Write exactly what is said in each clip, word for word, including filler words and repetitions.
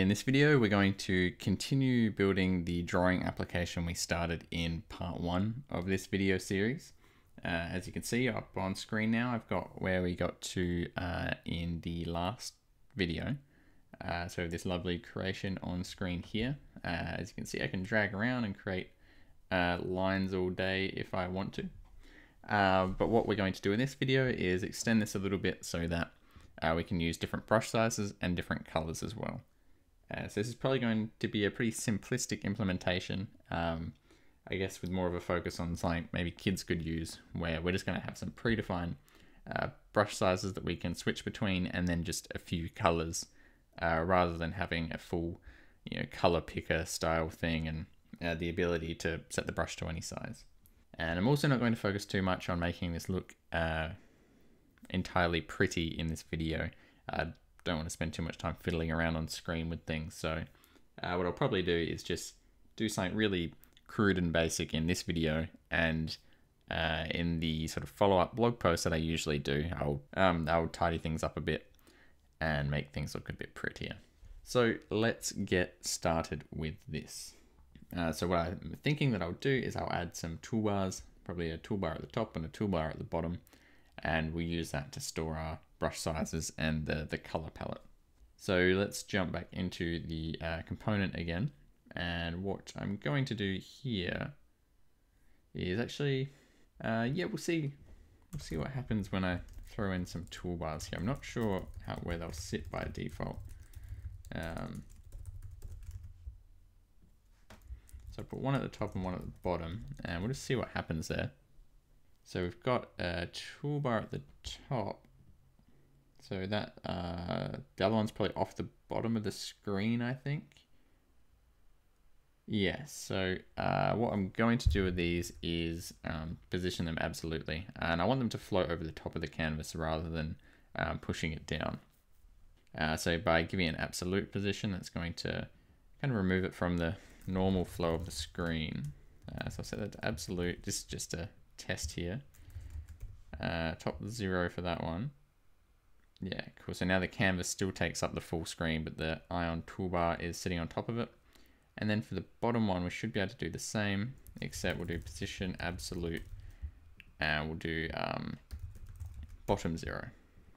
In this video, we're going to continue building the drawing application we started in part one of this video series. Uh, as you can see up on screen now, I've got where we got to uh, in the last video. Uh, so this lovely creation on screen here. Uh, as you can see, I can drag around and create uh, lines all day if I want to. Uh, but what we're going to do in this video is extend this a little bit so that uh, we can use different brush sizes and different colors as well. Uh, so this is probably going to be a pretty simplistic implementation, um, I guess with more of a focus on something maybe kids could use, where we're just going to have some predefined uh, brush sizes that we can switch between, and then just a few colors, uh, rather than having a full, you know, color picker style thing and uh, the ability to set the brush to any size. And I'm also not going to focus too much on making this look uh, entirely pretty in this video. Uh, don't want to spend too much time fiddling around on screen with things. So uh, what I'll probably do is just do something really crude and basic in this video, and uh, in the sort of follow-up blog post that I usually do, I'll, um, I'll tidy things up a bit and make things look a bit prettier. So let's get started with this. Uh, so what I'm thinking that I'll do is I'll add some toolbars, probably a toolbar at the top and a toolbar at the bottom, and we'll use that to store our brush sizes and the, the color palette. So let's jump back into the uh, component again. And what I'm going to do here is actually, uh, yeah, we'll see, we'll see what happens when I throw in some toolbars here. I'm not sure how, where they'll sit by default. Um, so I put one at the top and one at the bottom, and we'll just see what happens there. So we've got a toolbar at the top. So that, uh, the other one's probably off the bottom of the screen, I think. Yeah, so uh, what I'm going to do with these is um, position them absolutely. And I want them to float over the top of the canvas rather than um, pushing it down. Uh, so by giving an absolute position, that's going to kind of remove it from the normal flow of the screen. Uh, so I'll set that to absolute. This is just a test here. Uh, top zero for that one. Yeah, cool. So now the canvas still takes up the full screen, but the Ion toolbar is sitting on top of it. And then for the bottom one, we should be able to do the same, except we'll do position absolute, and we'll do um, bottom zero.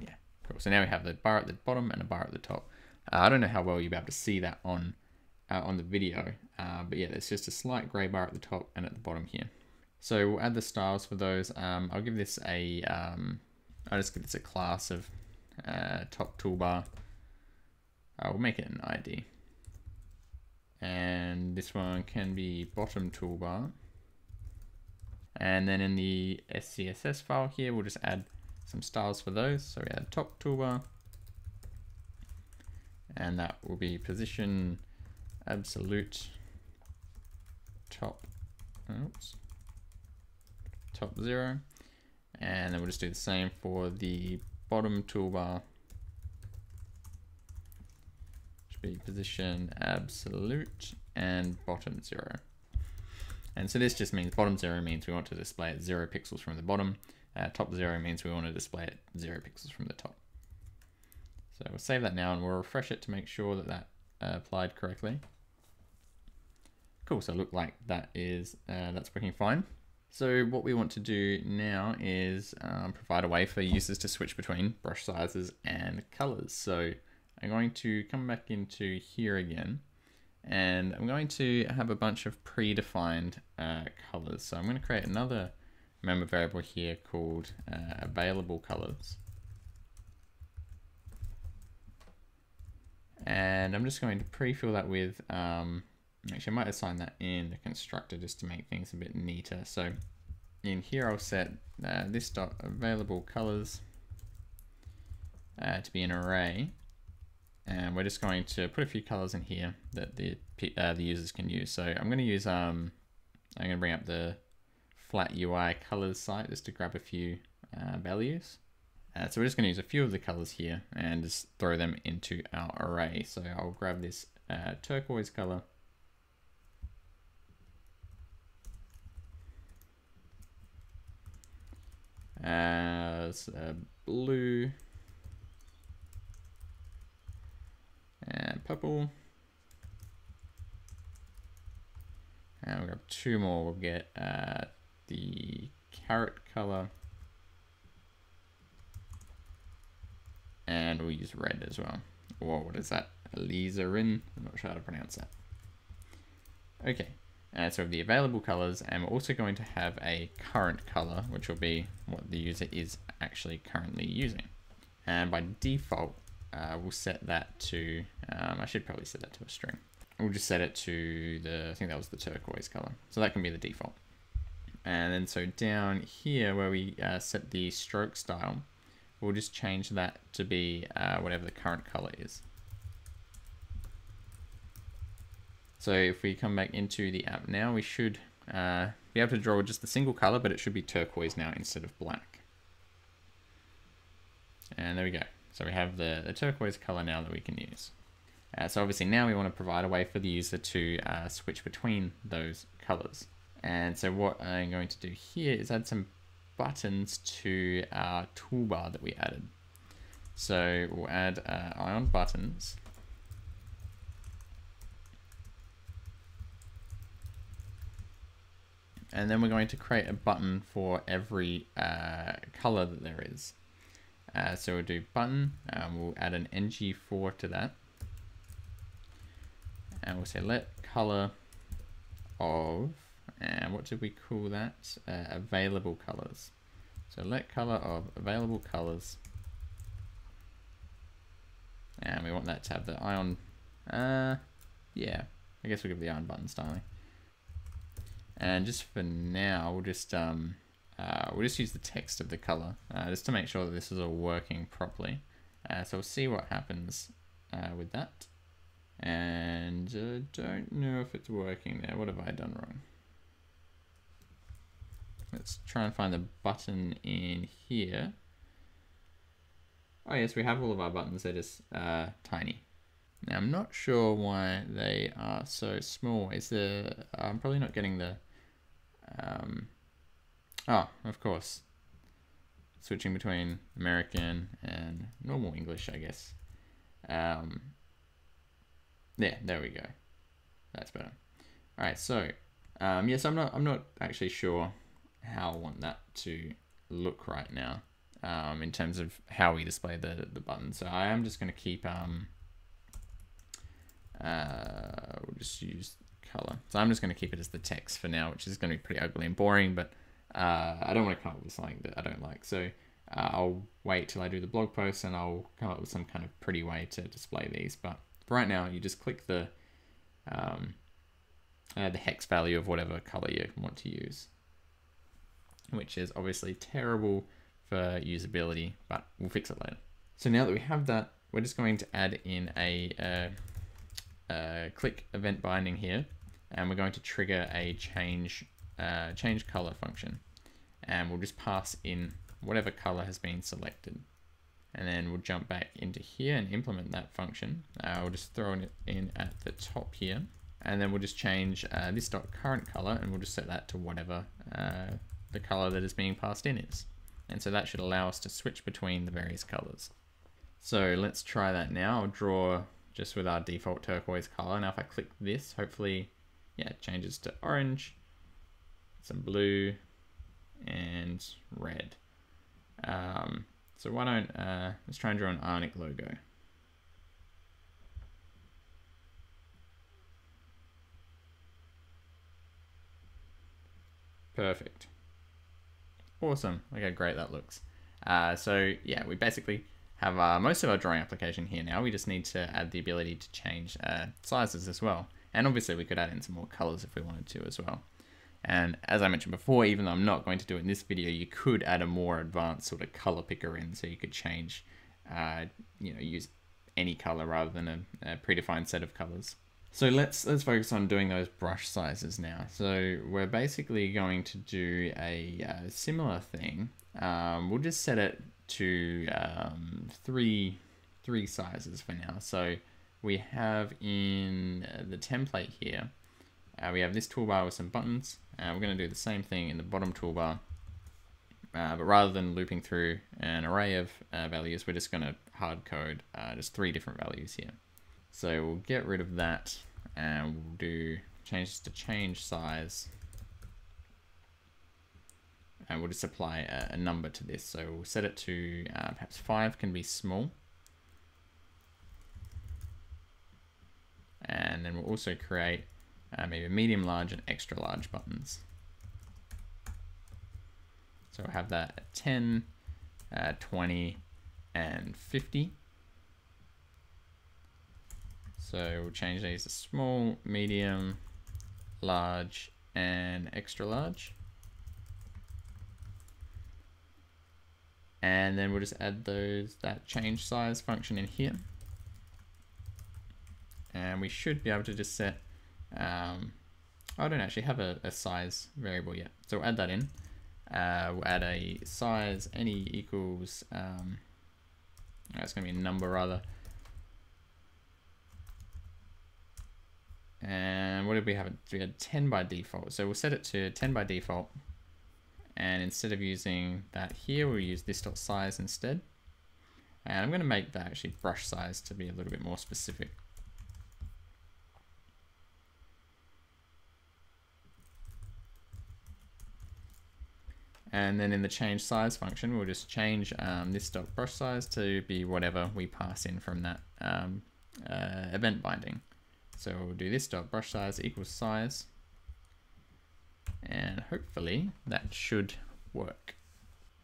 Yeah, cool. So now we have the bar at the bottom and a bar at the top. Uh, I don't know how well you'll be able to see that on uh, on the video, uh, but yeah, it's just a slight gray bar at the top and at the bottom here. So we'll add the styles for those. Um, I'll give this a, um, I'll just give this a class of Uh, top toolbar. I'll make it an I D, and this one can be bottom toolbar. And then in the S C S S file here, we'll just add some styles for those. So we add top toolbar, and that will be position absolute top. Oops, top zero, and then we'll just do the same for the bottom toolbar, should be position absolute and bottom zero. And so this just means bottom zero means we want to display it zero pixels from the bottom. Uh, top zero means we want to display it zero pixels from the top. So we'll save that now, and we'll refresh it to make sure that that uh, applied correctly. Cool. So it looked like that is uh, that's working fine. So what we want to do now is um, provide a way for users to switch between brush sizes and colors. So I'm going to come back into here again, and I'm going to have a bunch of predefined uh, colors. So I'm going to create another member variable here called uh, available colors. And I'm just going to pre-fill that with um, actually, I might assign that in the constructor just to make things a bit neater. So in here, I'll set uh, this dot available colors uh, to be an array, and we're just going to put a few colors in here that the uh, the users can use. So I'm going to use um I'm going to bring up the flat U I colors site just to grab a few uh, values. Uh, so we're just going to use a few of the colors here and just throw them into our array. So I'll grab this uh, turquoise color. As uh, blue and purple, And we'll grab two more. We'll get uh, the carrot color. And we'll use red as well. Whoa, what is that? Alizarin? I'm not sure how to pronounce that. Okay, uh, so we have the available colors, and we're also going to have a current color, which will be what the user is actually currently using. And by default, uh, we'll set that to, um, I should probably set that to a string. We'll just set it to the, I think that was the turquoise color. So that can be the default. And then so down here where we uh, set the stroke style, we'll just change that to be uh, whatever the current color is. So if we come back into the app now, we should uh, be able to draw just the single color, but it should be turquoise now instead of black. And there we go. So we have the, the turquoise color now that we can use. Uh, so obviously now we want to provide a way for the user to uh, switch between those colors. And so what I'm going to do here is add some buttons to our toolbar that we added. So we'll add uh, ion buttons. And then we're going to create a button for every uh, color that there is. Uh, so we'll do button, um, we'll add an N G four to that. And we'll say let color of, and what did we call that? Uh, available colors. So let color of available colors. And we want that to have the ion, uh, yeah, I guess we'll give the ion button styling. And just for now, we'll just um, uh, we'll just use the text of the color uh, just to make sure that this is all working properly. Uh, so we'll see what happens uh, with that. And I uh, don't know if it's working there. What have I done wrong? Let's try and find the button in here. Oh yes, we have all of our buttons. They're just uh, tiny. Now I'm not sure why they are so small. Is the I'm probably not getting the. Um, oh, of course. Switching between American and normal English, I guess. Um, yeah, there we go. That's better. All right, so um, yes, I'm not. I'm not actually sure how I want that to look right now um, in terms of how we display the the button. So I am just going to keep. Um, Uh, we'll just use color. So I'm just going to keep it as the text for now, which is going to be pretty ugly and boring, but uh, I don't want to come up with something that I don't like. So uh, I'll wait till I do the blog post and I'll come up with some kind of pretty way to display these. But for right now, you just click the, um, uh, the hex value of whatever color you want to use, which is obviously terrible for usability, but we'll fix it later. So now that we have that, we're just going to add in a... Uh, Uh, click event binding here, and we're going to trigger a change uh, change color function, and we'll just pass in whatever color has been selected, and then we'll jump back into here and implement that function. Uh, we'll just throw it in at the top here, and then we'll just change uh, this dot current color, and we'll just set that to whatever uh, the color that is being passed in is, and so that should allow us to switch between the various colors. So let's try that now. I'll draw just with our default turquoise color. Now if I click this, hopefully, yeah, it changes to orange, some blue, and red. Um, so why don't, uh, let's try and draw an Ionic logo. Perfect. Awesome, look how great that looks. Uh, so yeah, we basically have our, most of our drawing application here now. We just need to add the ability to change uh, sizes as well. And obviously we could add in some more colors if we wanted to as well. And as I mentioned before, even though I'm not going to do it in this video, you could add a more advanced sort of color picker in, so you could change, uh, you know, use any color rather than a, a predefined set of colors. So let's, let's focus on doing those brush sizes now. So we're basically going to do a, a similar thing. Um, we'll just set it to um, three, three sizes for now. So we have in the template here, uh, we have this toolbar with some buttons. Uh, we're going to do the same thing in the bottom toolbar, uh, but rather than looping through an array of uh, values, we're just going to hard code uh, just three different values here. So we'll get rid of that and we'll do change this to change size. And we'll just apply a, a number to this. So we'll set it to uh, perhaps five can be small. And then we'll also create uh, maybe medium, large and extra large buttons. So we'll have that at ten, uh, twenty and fifty. So we'll change these to small, medium, large and extra large. And then we'll just add those that change size function in here. And we should be able to just set, um, I don't actually have a, a size variable yet. So we'll add that in. Uh, we'll add a size, any equals, um, that's going to be a number rather. And what did we have? We had ten by default. So we'll set it to ten by default. And instead of using that here, we'll use this dot size instead. And I'm going to make that actually brush size to be a little bit more specific. And then in the change size function, we'll just change um, this dot brush size to be whatever we pass in from that um, uh, event binding. So we'll do this dot brush size equals size, and hopefully that should work.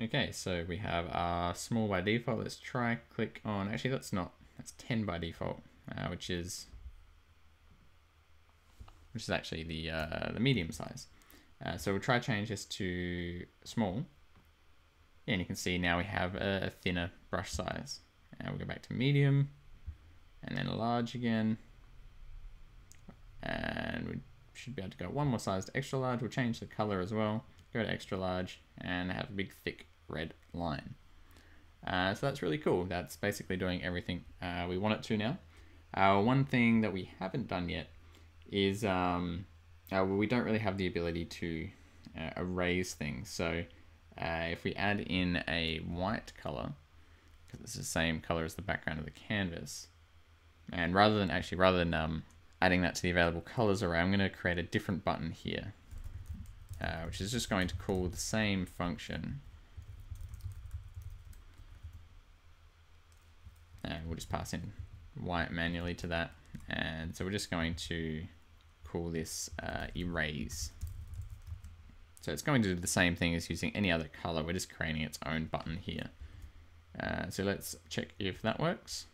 Okay, so we have our small by default. Let's try click on. Actually, that's not. That's ten by default, uh, which is which is actually the uh, the medium size. Uh, so we'll try change this to small, and you can see now we have a, a thinner brush size. And we'll go back to medium, and then large again, and we should be able to go one more size to extra large. We'll change the color as well, go to extra large, and have a big thick red line. Uh, so that's really cool. That's basically doing everything uh, we want it to now. Uh, one thing that we haven't done yet is um, Uh, well, we don't really have the ability to uh, erase things. So uh, if we add in a white color, because it's the same color as the background of the canvas, and rather than actually rather than um, adding that to the available colors array, I'm going to create a different button here, uh, which is just going to call the same function. And we'll just pass in white manually to that, and so we're just going to call this uh, erase. So it's going to do the same thing as using any other color. We're just creating its own button here. Uh, so let's check if that works.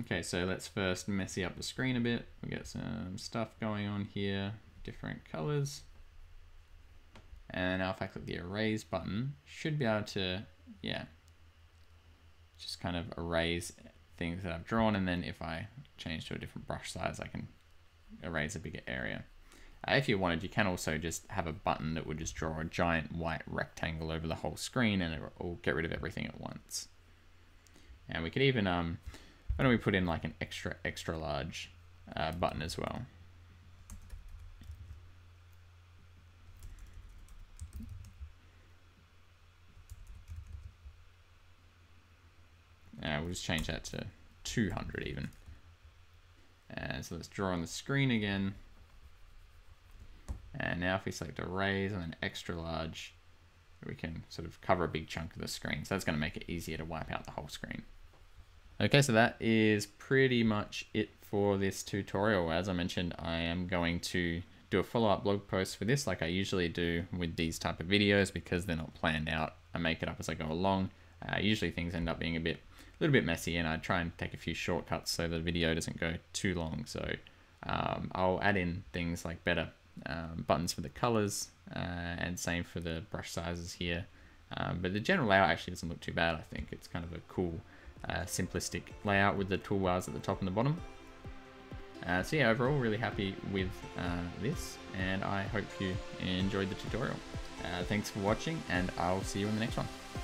Okay, so let's first messy up the screen a bit. We'll get some stuff going on here, different colors. And now if I click the erase button, should be able to, yeah, just kind of erase things that I've drawn. And then if I change to a different brush size, I can erase a bigger area. Uh, if you wanted, you can also just have a button that would just draw a giant white rectangle over the whole screen and it will get rid of everything at once. And we could even, um, why don't we put in like an extra, extra large uh, button as well. Uh, we'll just change that to two hundred even. And so let's draw on the screen again. And now if we select arrays and then extra large, we can sort of cover a big chunk of the screen. So that's going to make it easier to wipe out the whole screen. Okay, so that is pretty much it for this tutorial. As I mentioned, I am going to do a follow-up blog post for this like I usually do with these type of videos because they're not planned out. I make it up as I go along. Uh, usually things end up being a bit a little bit messy, and I try and take a few shortcuts so the video doesn't go too long. So um, I'll add in things like better um, buttons for the colors uh, and same for the brush sizes here. Um, but the general layout actually doesn't look too bad, I think. It's kind of a cool, uh, simplistic layout with the toolbars at the top and the bottom. Uh, so yeah, overall really happy with uh, this, and I hope you enjoyed the tutorial. Uh, thanks for watching, and I'll see you in the next one.